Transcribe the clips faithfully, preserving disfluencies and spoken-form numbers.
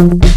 Which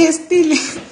is still